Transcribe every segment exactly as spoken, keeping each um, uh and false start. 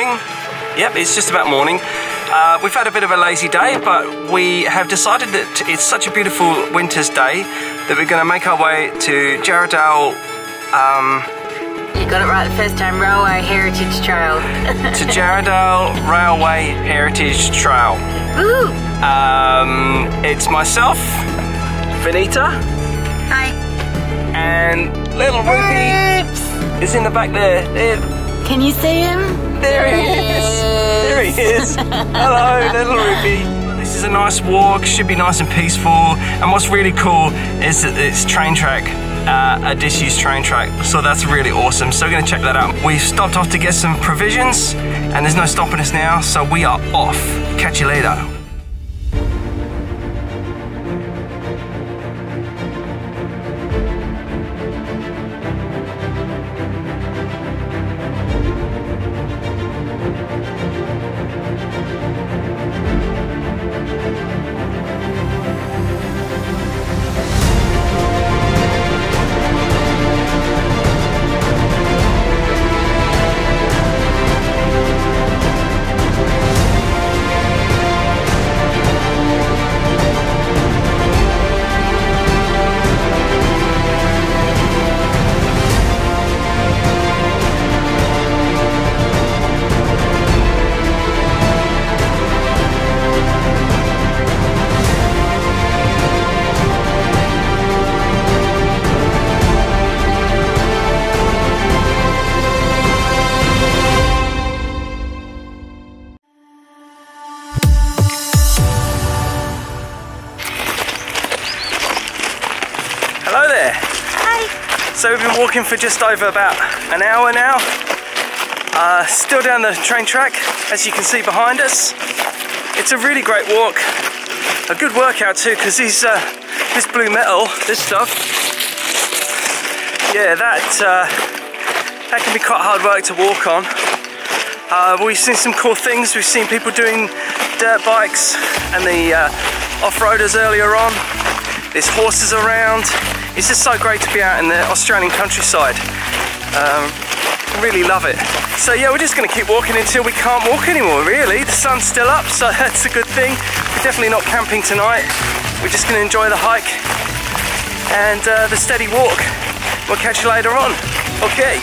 morning. Yep, it's just about morning. Uh, we've had a bit of a lazy day, but we have decided that it's such a beautiful winter's day that we're going to make our way to Jarrahdale. Um, you got it right the first time, Railway Heritage Trail. To Jarrahdale Railway Heritage Trail. Woohoo! Um, it's myself, Vauneta. Hi. And little Ruby is in the back there. Can you see him? There he is! There he is! Hello, little Ruby! This is a nice walk, should be nice and peaceful, and what's really cool is that it's train track, uh, a disused train track, so that's really awesome, so we're going to check that out. We've stopped off to get some provisions, and there's no stopping us now, so we are off. Catch you later. So we've been walking for just over about an hour now, uh, still down the train track, as you can see behind us. It's a really great walk, a good workout too, because these uh, this blue metal, this stuff, yeah, that uh, that can be quite hard work to walk on. Uh, we've seen some cool things. We've seen people doing dirt bikes and the uh, off-roaders earlier on. There's horses around. It's just so great to be out in the Australian countryside. Um, really love it. So yeah, we're just going to keep walking until we can't walk anymore, really. The sun's still up, so that's a good thing. We're definitely not camping tonight. We're just going to enjoy the hike and uh, the steady walk. We'll catch you later on. Okay.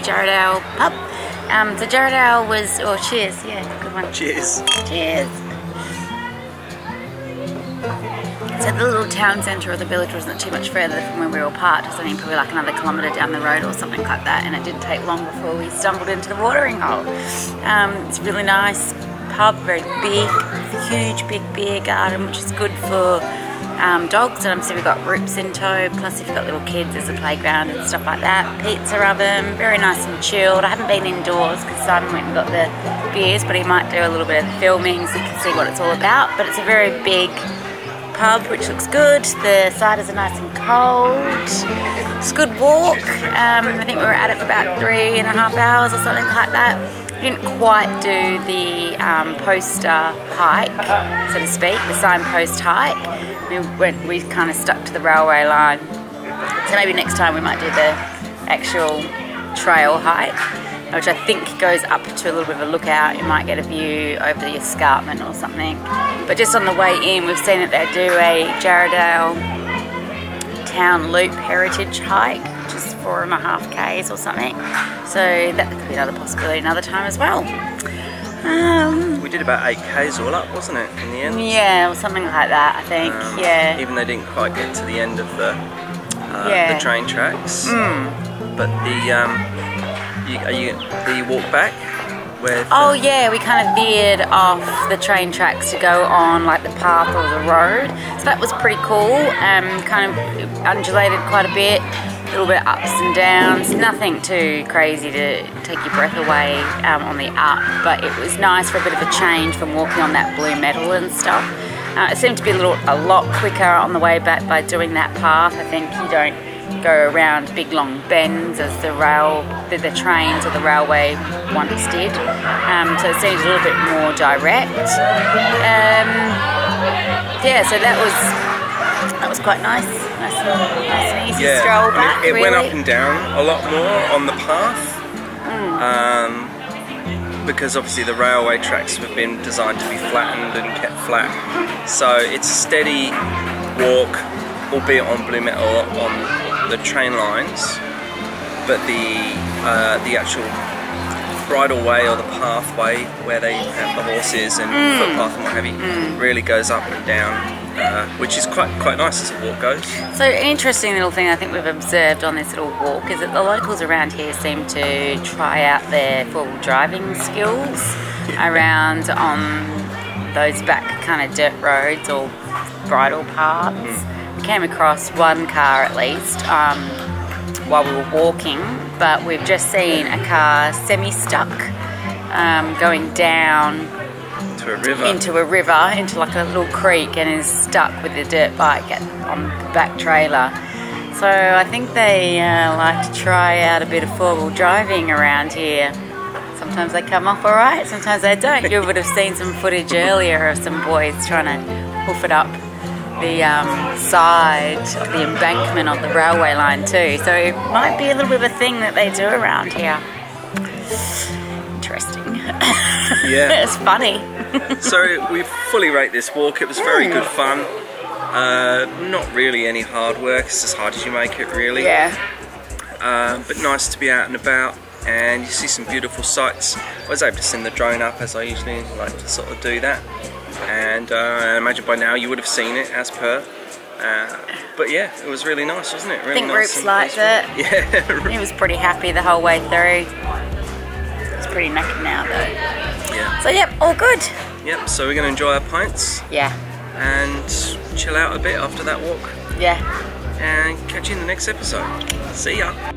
Jarrahdale pub. Um, the Jarrahdale was, oh cheers, yeah, good one. Cheers. Cheers. So the little town centre of the village wasn't too much further from where we were parked. It was only probably like another kilometre down the road or something like that, and it didn't take long before we stumbled into the watering hole. Um, it's a really nice pub, very big, huge big beer garden, which is good for Um, dogs, and obviously we've got ropes in tow, plus if you've got little kids there's a playground and stuff like that. Pizza oven, very nice and chilled. I haven't been indoors because Simon went and got the beers, but he might do a little bit of filming so you can see what it's all about. But it's a very big pub which looks good. The ciders are nice and cold. It's a good walk. Um, I think we were at it for about three and a half hours or something like that. We didn't quite do the um, poster hike, so to speak, the signpost hike. We went, we kind of stuck to the railway line, so maybe next time we might do the actual trail hike, which I think goes up to a little bit of a lookout. You might get a view over the escarpment or something. But just on the way in, we've seen that they do a Jarrahdale Town Loop Heritage hike, which is four and a half k's or something, so that could be another possibility another time as well. Um, we did about eight k's all up, wasn't it, in the end? Yeah, or something like that, I think, um, yeah. Even though they didn't quite get to the end of the, uh, yeah. the train tracks. Mm. But the, um, you, are you, the walk back where... Oh yeah, we kind of veered off the train tracks to go on like the path or the road. So that was pretty cool. Um, kind of undulated quite a bit, a little bit of ups and downs. Nothing too crazy to take your breath away um, on the up, but it was nice for a bit of a change from walking on that blue metal and stuff. Uh, it seemed to be a little, a lot quicker on the way back by doing that path. I think you don't go around big long bends as the rail, the, the trains or the railway once did. Um, so it seems a little bit more direct. Um, yeah, so that was that was quite nice. Nice, nice and easy yeah, stroll back. It, it really went up and down a lot more on the path, mm. um, because obviously the railway tracks have been designed to be flattened and kept flat. So it's a steady walk, albeit on blue metal on the train lines, but the uh, the actual bridle way or the pathway where they have the horses and mm. footpath and what have you mm. really goes up and down, uh, which is quite quite nice as a walk goes. So an interesting little thing I think we've observed on this little walk is that the locals around here seem to try out their full driving skills around on those back kind of dirt roads or bridle paths. Mm. Came across one car at least um, while we were walking, but we've just seen a car semi-stuck um, going down into a river, into a river, into like a little creek, and is stuck with the dirt bike at, on the back trailer. So I think they uh, like to try out a bit of four-wheel driving around here. Sometimes they come off all right, sometimes they don't. You would have seen some footage earlier of some boys trying to hoof it up the um, side of the embankment of the railway line too, so it might be a little bit of a thing that they do around here. Interesting. Yeah. It's funny. So we fully rate this walk. It was very mm. good fun. Uh, not really any hard work. It's as hard as you make it, really. Yeah. Uh, but nice to be out and about, and you see some beautiful sights. I was able to send the drone up, as I usually like to sort of do that. And uh, I imagine by now you would have seen it as per. Uh, but yeah, it was really nice, wasn't it? Really I think nice Roops liked it. Yeah. He was pretty happy the whole way through. It's pretty knackered now though. Yeah. So yep, all good. Yep, so we're going to enjoy our pints. Yeah. And chill out a bit after that walk. Yeah. And catch you in the next episode. See ya.